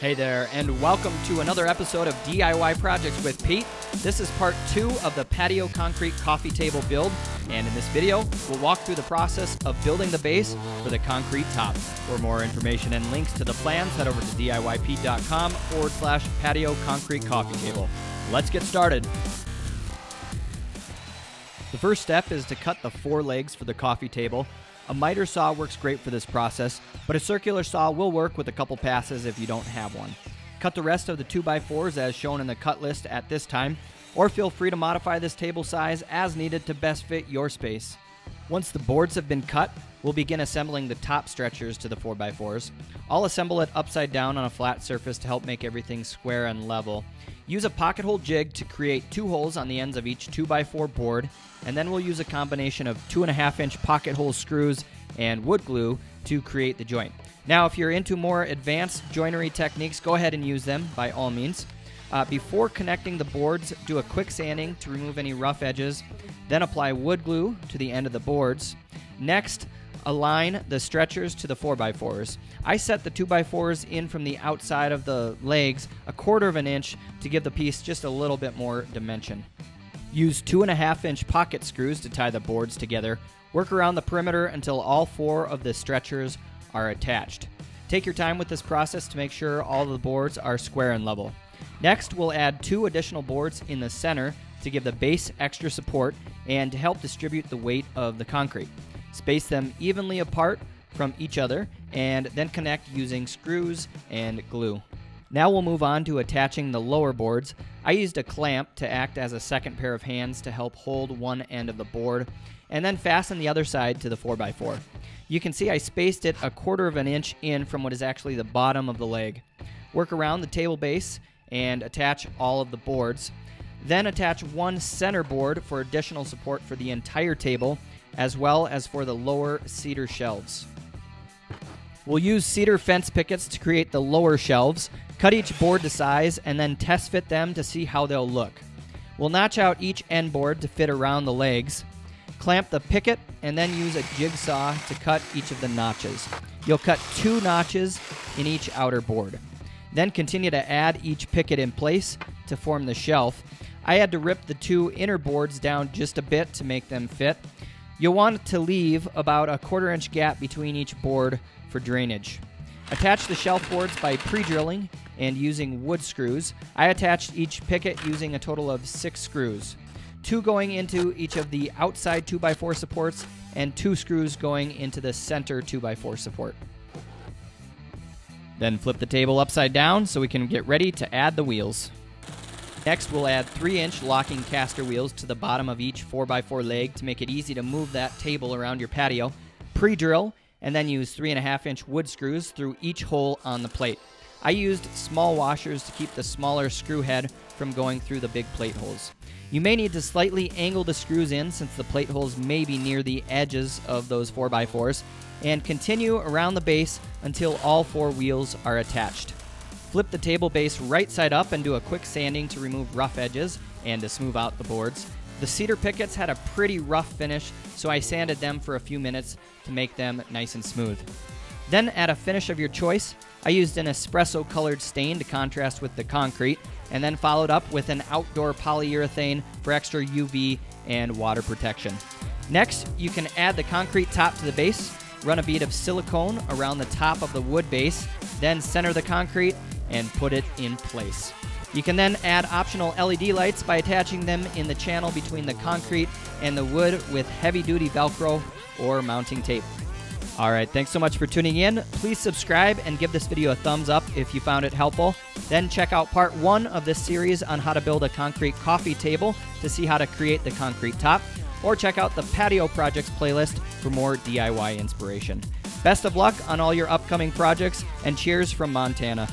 Hey there, and welcome to another episode of DIY Projects with Pete. This is part 2 of the patio concrete coffee table build, and in this video, we'll walk through the process of building the base for the concrete top. For more information and links to the plans, head over to diypete.com/patio concrete coffee table. Let's get started. The first step is to cut the 4 legs for the coffee table. A miter saw works great for this process, but a circular saw will work with a couple passes if you don't have one. Cut the rest of the 2x4s as shown in the cut list at this time, or feel free to modify this table size as needed to best fit your space. Once the boards have been cut, we'll begin assembling the top stretchers to the 4x4s. I'll assemble it upside down on a flat surface to help make everything square and level. Use a pocket hole jig to create 2 holes on the ends of each 2x4 board, and then we'll use a combination of 2.5-inch pocket hole screws and wood glue to create the joint. Now, if you're into more advanced joinery techniques, go ahead and use them by all means. Before connecting the boards, do a quick sanding to remove any rough edges, then apply wood glue to the end of the boards. Next, align the stretchers to the 4x4s. I set the 2x4s in from the outside of the legs 1/4 of an inch to give the piece just a little bit more dimension. Use 2.5-inch pocket screws to tie the boards together. Work around the perimeter until all 4 of the stretchers are attached. Take your time with this process to make sure all the boards are square and level. Next, we'll add 2 additional boards in the center to give the base extra support and to help distribute the weight of the concrete. Space them evenly apart from each other and then connect using screws and glue. Now we'll move on to attaching the lower boards. I used a clamp to act as a second pair of hands to help hold one end of the board and then fasten the other side to the 4x4. You can see I spaced it 1/4 of an inch in from what is actually the bottom of the leg. Work around the table base and attach all of the boards. Then attach one center board for additional support for the entire table, as well as for the lower cedar shelves. We'll use cedar fence pickets to create the lower shelves. Cut each board to size and then test fit them to see how they'll look. We'll notch out each end board to fit around the legs. Clamp the picket and then use a jigsaw to cut each of the notches. You'll cut 2 notches in each outer board. Then continue to add each picket in place to form the shelf. I had to rip the 2 inner boards down just a bit to make them fit. You'll want to leave about 1/4-inch gap between each board for drainage. Attach the shelf boards by pre-drilling and using wood screws. I attached each picket using a total of 6 screws, 2 going into each of the outside 2x4 supports and 2 screws going into the center 2x4 support. Then flip the table upside down so we can get ready to add the wheels. Next, we'll add 3-inch locking caster wheels to the bottom of each 4x4 leg to make it easy to move that table around your patio. Pre-drill, and then use 3.5-inch wood screws through each hole on the plate. I used small washers to keep the smaller screw head from going through the big plate holes. You may need to slightly angle the screws in since the plate holes may be near the edges of those 4x4s, and continue around the base until all 4 wheels are attached. Flip the table base right side up and do a quick sanding to remove rough edges and to smooth out the boards. The cedar pickets had a pretty rough finish, so I sanded them for a few minutes to make them nice and smooth. Then add a finish of your choice. I used an espresso-colored stain to contrast with the concrete, and then followed up with an outdoor polyurethane for extra UV and water protection. Next, you can add the concrete top to the base, run a bead of silicone around the top of the wood base, then center the concrete and put it in place. You can then add optional LED lights by attaching them in the channel between the concrete and the wood with heavy-duty Velcro or mounting tape. All right, thanks so much for tuning in. Please subscribe and give this video a thumbs up if you found it helpful. Then check out part 1 of this series on how to build a concrete coffee table to see how to create the concrete top, or check out the Patio Projects playlist for more DIY inspiration. Best of luck on all your upcoming projects, and cheers from Montana.